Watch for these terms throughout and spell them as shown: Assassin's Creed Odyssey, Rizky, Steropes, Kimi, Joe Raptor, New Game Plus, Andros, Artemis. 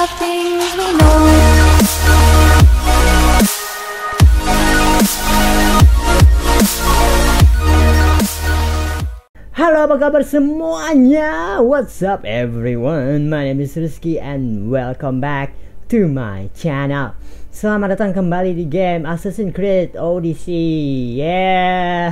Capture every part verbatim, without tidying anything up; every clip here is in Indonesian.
of things we know. Halo, apa kabar semuanya? What's up everyone? My name is Rizky and welcome back to my channel. Selamat datang kembali di game Assassin's Creed Odyssey. Yeah.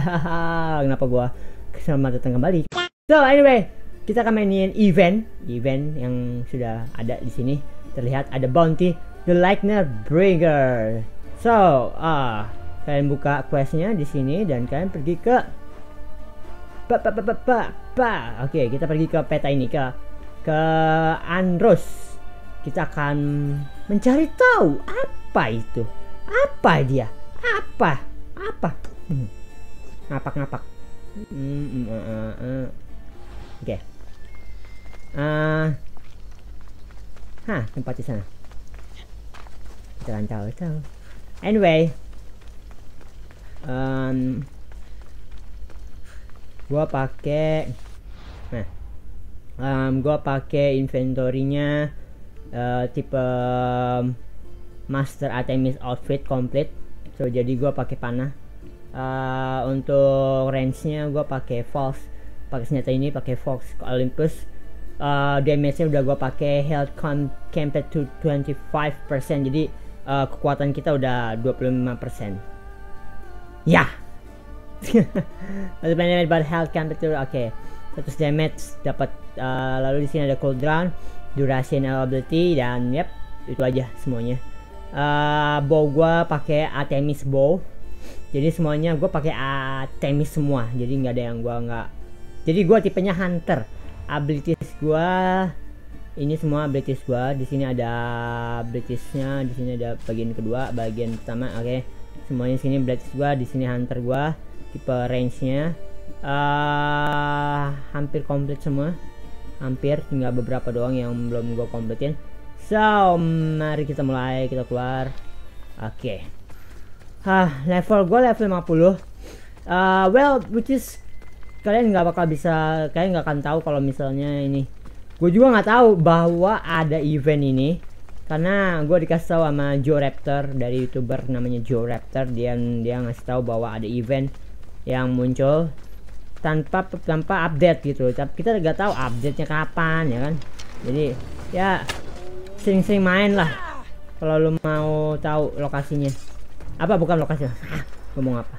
Kenapa gua selamat datang kembali? So anyway, kita akan mainin event, event yang sudah ada di sini. Terlihat ada bounty The Lightner Bringer. So, ah, kalian buka questnya di sini dan kalian pergi ke pa pa pa pa pa. pa. Oke, okay, kita pergi ke peta ini, ke ke Andros. Kita akan mencari tahu apa itu, apa dia, apa, apa, hmm. ngapak ngapak. Hmm, hmm, uh, uh, uh. Oke, okay. uh. hah tempat di sana. Kita akan tahu tahu. Anyway, um, gua pakai, nah, um, gua pakai inventory-nya. Uh, tipe um, Master Artemis outfit complete, so jadi gua pakai panah. Uh, untuk range-nya gua pakai Fox, pakai senjata ini pakai Fox Olympus. Uh, damage-nya udah gua pakai, health camped to twenty-five percent, jadi uh, kekuatan kita udah twenty-five percent. Ya. Yeah. But health camped to oke. Okay. seratus damage dapat. Uh, lalu di sini ada cooldown, durasi and ability, dan yep, itu aja semuanya. Uh, bow gua pakai Artemis bow, jadi semuanya gua pakai Artemis semua, jadi nggak ada yang gua nggak. Jadi gua tipenya hunter. Abilities gua ini semua abilities gua. Di sini ada abilitiesnya, di sini ada bagian kedua, bagian pertama. Oke, okay. Semuanya di sini abilities gua, di sini hunter gua, tipe range-nya. Uh, hampir komplit semua, hampir tinggal beberapa doang yang belum gue kompletin. So mari kita mulai, kita keluar. Oke, okay. Hah, level gue level fifty. Uh, well, which is kalian nggak bakal bisa, kalian nggak akan tahu kalau misalnya ini. Gue juga nggak tahu bahwa ada event ini karena gue dikasih tahu sama Joe Raptor, dari youtuber namanya Joe Raptor. Dia dia ngasih tahu bahwa ada event yang muncul tanpa tanpa update gitu, tapi kita nggak tahu update-nya kapan, ya kan. Jadi ya sering-sering main lah kalau lu mau tahu lokasinya. Apa bukan lokasinya? Ah, ngomong apa?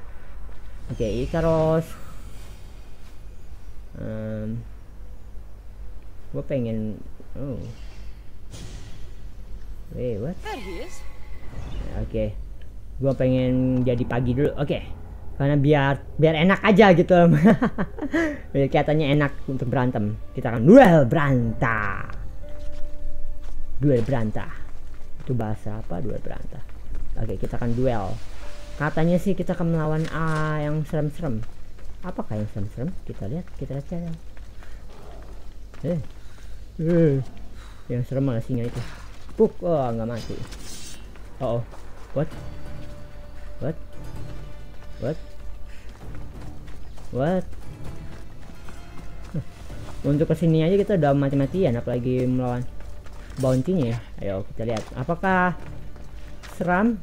Oke, okay, Ikaros. Um, gue pengen. Oh. Wait, what? Oke, okay. Gue pengen jadi pagi dulu. Oke. Okay. Karena biar biar enak aja gitu. Biar kelihatannya enak untuk berantem. Kita akan duel berantah. Duel berantah. Itu bahasa apa? Duel berantah. Oke, kita akan duel. Katanya sih kita akan melawan ah, yang serem-serem. Apakah yang serem-serem? Kita lihat, kita lihat aja. Eh. Eh. Yang serem malah singa itu. Puk, oh nggak mati. Oh, oh. What? What? What? What? Huh. Untuk kesini aja kita udah mati-matian, apalagi melawan bounty-nya. Ayo kita lihat apakah seram.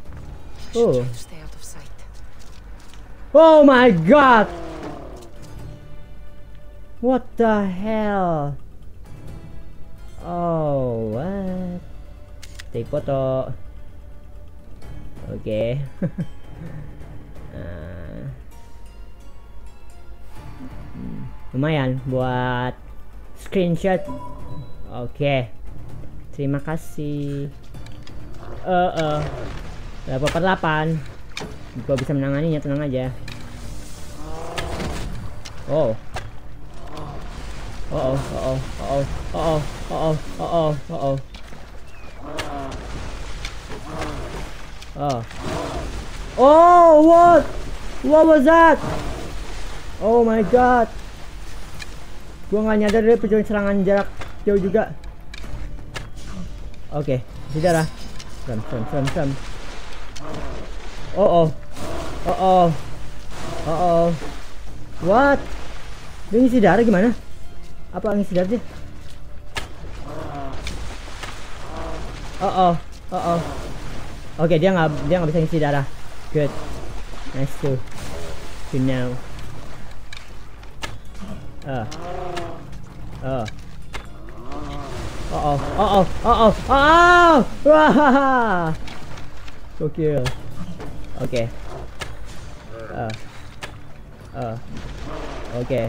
Oh. Oh my god. What the hell? Oh, what? Take foto. Oke. Okay. Uh, lumayan buat screenshot. Oke, okay. Terima kasih. Eh, uh, uh. level delapan. Gua bisa menanganinya, tenang aja. Oh, oh, oh, oh, oh, oh, oh, oh, oh, oh, oh. Oh, what? What was that? Oh my god. Gua nggak nyadar dari pejuang serangan jarak jauh juga. Oke, okay. Saudara. Sam, sam, sam, sam. Oh, oh. Oh, oh. Oh, oh. What? Dia ngisi darah gimana? Apa ngisi darah dia? Uh oh, uh oh. Oke, okay, dia nggak dia nggak bisa ngisi darah. Good, nice to to know. Uh. Uh. Uh oh, uh oh, uh oh, uh oh. Wah, so cute. Oke. Okay. Uh. Uh. Oke, okay. Oke.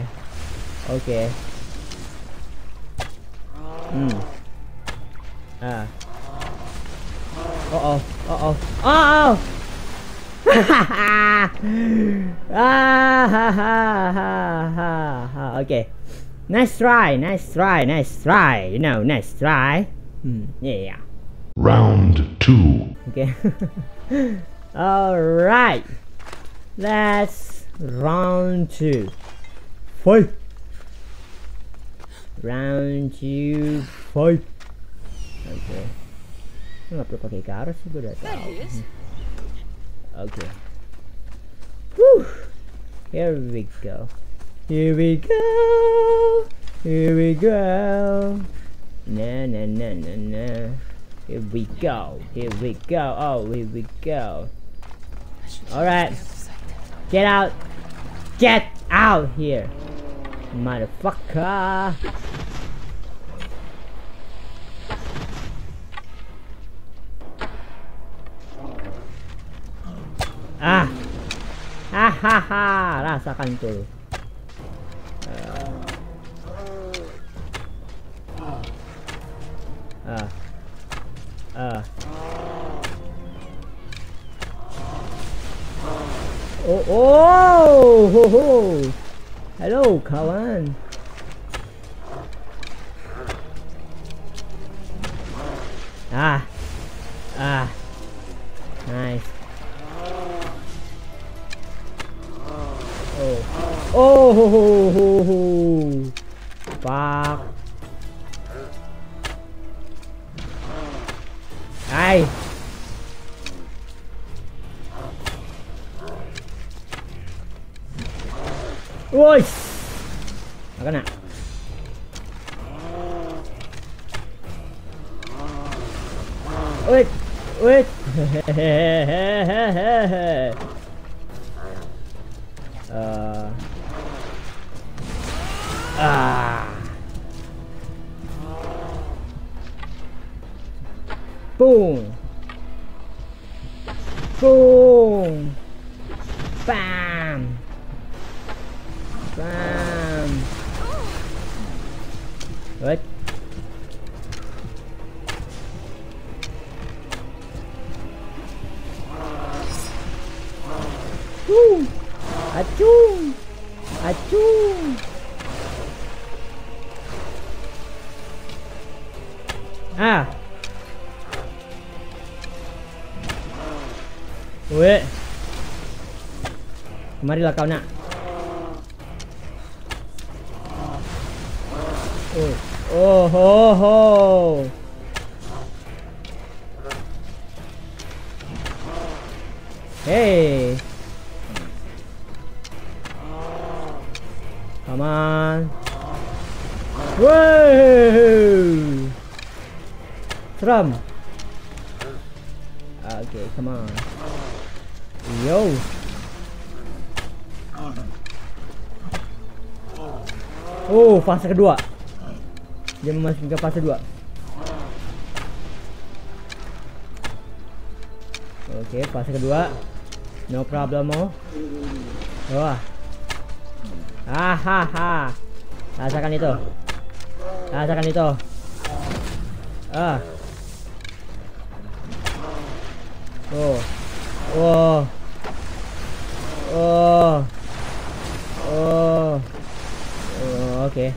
Okay. Hmm. Ah. Oh oh oh oh oh. Hahaha. Hahaha. Oke. Nice try, nice try, nice try. You know, nice try. Hmm. Yeah. Round two. Okay. All right. Let's round two. Fight. Round two. Fight. Okay. Nggak perlu pakai karet sih, gue udah tahu. Oke. Woo. Here we go. Here we go. Here we go. Na na na na na. Here we go. Here we go. Oh, here we go. Alright. Get out. Get out here. Motherfucker. Ah, ah, ha, ha. Rasakan tuh. Ah, ah. Oh, oh, ho, ho. Hello, kawan. Ah, ah, nice. Oh, ho, ho, ho, ho. Fuck. Hai. Woi. Gak kena. Wait, wait. Hehehehe. Uh. Ah. Boom. Boom. Bam. Bam. What? Woo. Achoo. Achoo. Ah. Weh. Kemarilah kau nak. Oh, oh ho ho. Hey. Come on. Whoa. Drum. Okay, come on. Yo. Oh, fase kedua. Dia memasuki ke fase dua. Oke, okay, fase kedua. No problemo. Wah. Ah ha ha. Rasakan itu. Rasakan itu. Ah. Oh, oh, oh, oh, oh, okay.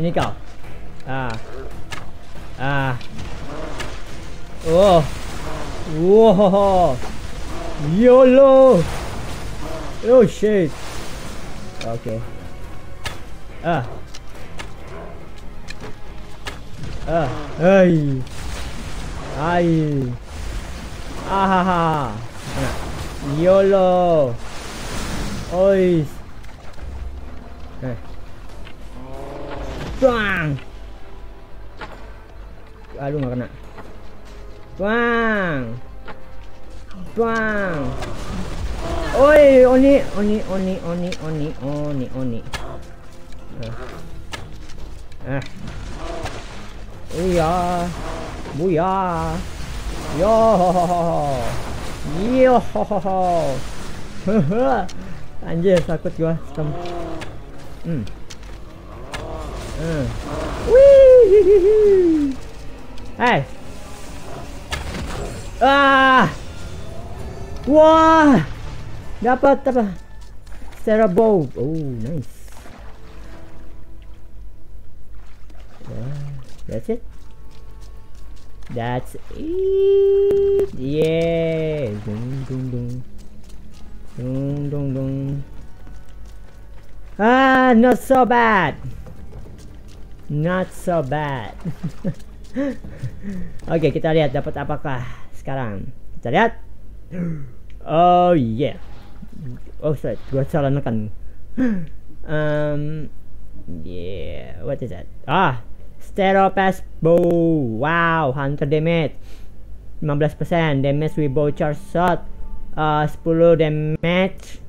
Sini kau. Ah. Ah. Oh. Wow. YOLO. Oh shit. Okay. Ah. Ah. Hey. Hai. Ahaha. YOLO. Oi. Eh. Bang. Aduh, nggak kena. Bang. Bang. Oi, oni, oni, oni, oni, oni, oni, oni. Eh. Eh. Iya. Buya. Yo. Yo. Anjir, takut gua. Hmm. Hmm. Wih. Hey. Ah. Wah. Dapat apa? Steropes. Oh, nice. Yeah. That's it. That's it. Yeah. Dung dung dung. Dung dung dung. Ah, not so bad. Not so bad. Oke, okay, kita lihat dapat apakah sekarang. Kita lihat. Oh yeah. Oh sorry, gua salah nekan. um, yeah. What is that? Ah, Steropes bow. Wow, hunter damage. fifteen percent damage with bow charge shot. Uh, ten damage.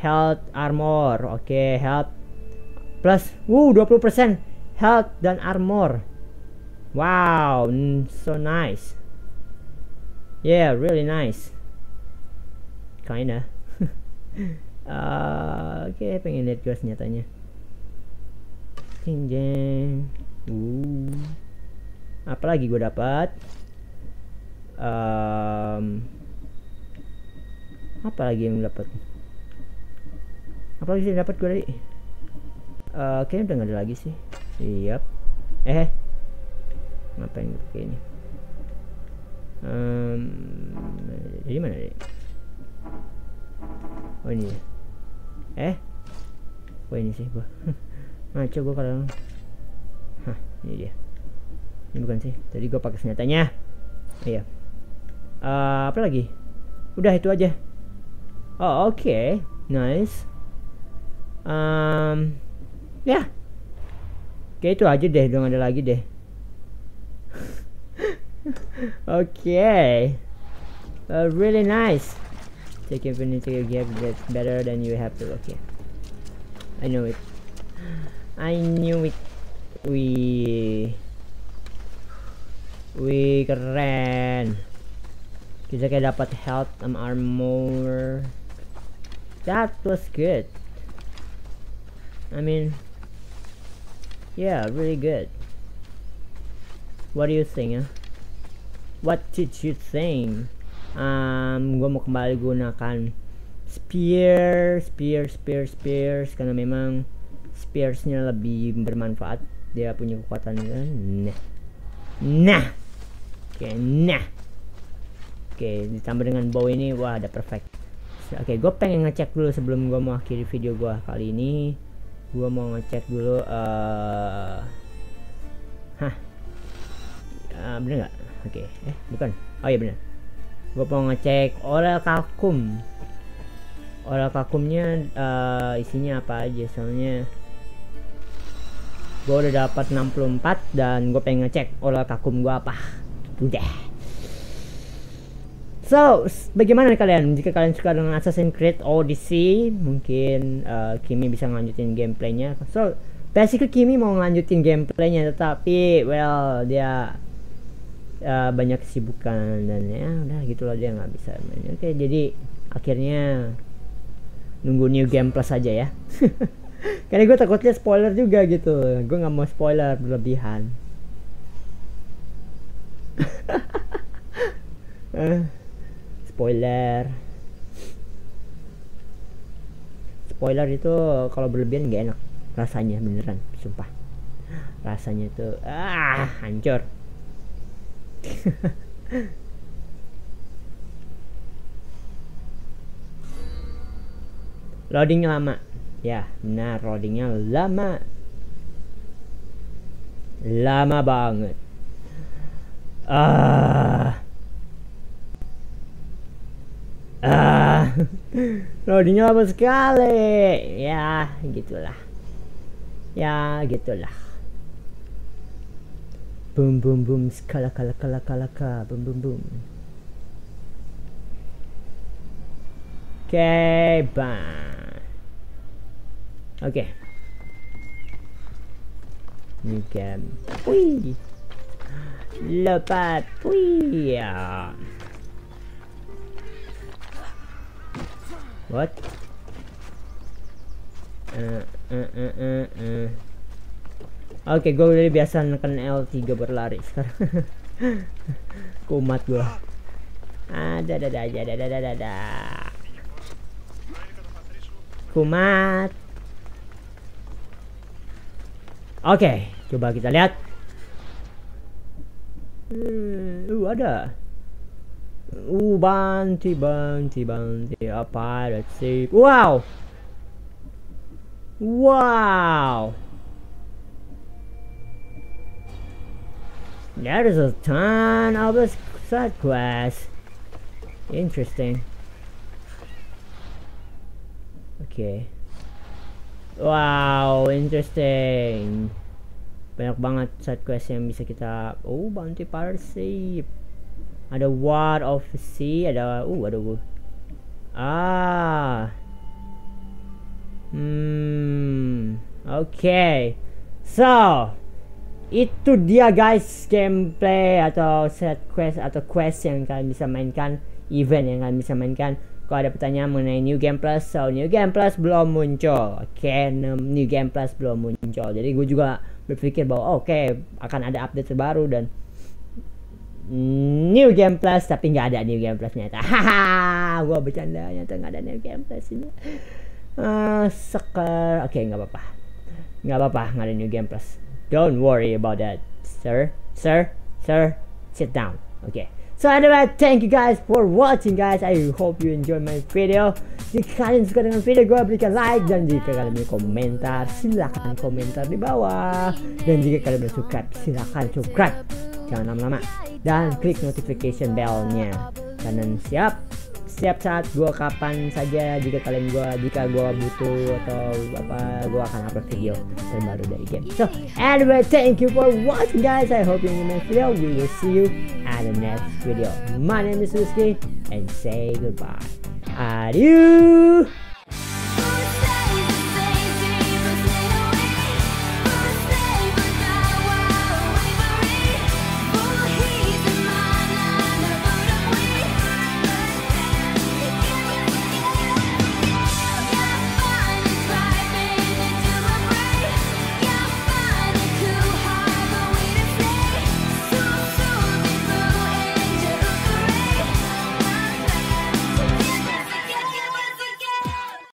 Health armor, oke, okay, health plus, wuh, twenty percent health dan armor. Wow, so nice. Yeah, really nice. Kinda. uh, oke, okay, pengen lihat guys nyatanya. Jeng jeng. Uh, apalagi gue dapat? Um, apalagi yang dapat? Apa lagi sih dapat gue dari? Uh, kayaknya udah nggak ada lagi sih. Siap. Yep. Eh, ngapain gue pakai ini? Um, dari mana deh? Oh ini. Eh, oh ini sih gue. Ngaco gue kalau. Hah, ini dia. Ini bukan sih. Tadi gue pakai senjatanya. Iya. Uh, apa lagi? Udah itu aja. Oh oke, okay. Nice. Um, ya, kayak itu aja deh, dong ada lagi deh. Oke, okay. uh, really nice. Take infinity you get better than you have to. Oke, okay. I know it. I knew it. Wih, wih keren. Kita kayak dapat health and armor. That was good. I mean, yeah, really good. What do you think? Huh? What did you think? Um, gue mau kembali gunakan spear, spear, spear, spears karena memang spearsnya lebih bermanfaat. Dia punya kekuatan. Nah, nah, oke, okay, nah, oke, okay, ditambah dengan bow ini, wah, ada perfect. Oke, okay, gue pengen ngecek dulu sebelum gue mau akhiri video gue kali ini. Gua mau ngecek dulu, uh, hah, uh, bener nggak? Oke, okay. eh bukan, oh iya bener. Gua mau ngecek oral kalkum, oral kalkumnya uh, isinya apa aja? Soalnya gua udah dapat sixty-four dan gua pengen ngecek oral kalkum gua apa. Udah. So, bagaimana kalian? Jika kalian suka dengan Assassin's Creed Odyssey, mungkin uh, Kimi bisa ngelanjutin gameplaynya. So, basically Kimi mau ngelanjutin gameplaynya, tetapi, well, dia uh, banyak kesibukan dan ya, udah gitulah dia nggak bisa main. Oke, okay, jadi akhirnya nunggu New Game Plus aja ya. Karena gue takutnya spoiler juga gitu, gue nggak mau spoiler berlebihan. uh. Spoiler, spoiler itu kalau berlebihan nggak enak rasanya beneran, sumpah. rasanya tuh ah hancur. Loading lama ya, benar, loadingnya lama, lama banget. ah ah Loadingnya lama sekali ya, gitulah ya, gitulah. Boom boom boom, skala kala kala kala kala, boom boom boom. Oke, okay, bang. Oke. Okay. New game. Wih. Lepat. Wih. What? Uh, uh, uh, uh, uh. Oke, okay, gue udah biasa neken L tiga berlari sekarang. Kumat gue. Ada, ada, ada, ada, ada, ada, ada. Kumat. Oke, okay, coba kita lihat. Hmm, uh, ada. Uh, banti, banti, banti. Apa? Let's see. Wow. Wow. There is a ton of side quests. Interesting. Oke, okay. Wow, interesting. Banyak banget side quest yang bisa kita. Oh, bounty parasip. Ada War of the Sea. Ada. Oh, ada. Ah. Hmm. Oke. Okay. So, itu dia guys gameplay atau side quest atau quest yang kalian bisa mainkan, event yang kalian bisa mainkan. Kalau ada pertanyaan mengenai New Game Plus, so New Game Plus belum muncul, oke, okay, New Game Plus belum muncul. Jadi gue juga berpikir bahwa oke, okay, akan ada update terbaru dan New Game Plus, tapi nggak ada New Game Plus nyata. Haha, gue bercanda, nyata nggak ada New Game Plus ini. Uh, seker, oke, okay, nggak apa-apa, nggak apa-apa, nggak ada New Game Plus. Don't worry about that, sir, sir, sir. Sit down, oke. Okay. So anyway, thank you guys for watching guys. I hope you enjoy my video. Jika kalian suka dengan video gue, berikan like. Dan jika kalian mau komentar, silahkan komentar di bawah. Dan jika kalian mau subscribe, silahkan subscribe. Jangan lama-lama. Dan klik notification bell-nya. Karena siap, setiap saat gue kapan saja, jika kalian gue, jika gue butuh atau apa, gue akan upload video terbaru dari game. So anyway, thank you for watching guys. I hope you enjoy my video. We will see you at the next video. My name is Rizky and say goodbye. Adieu.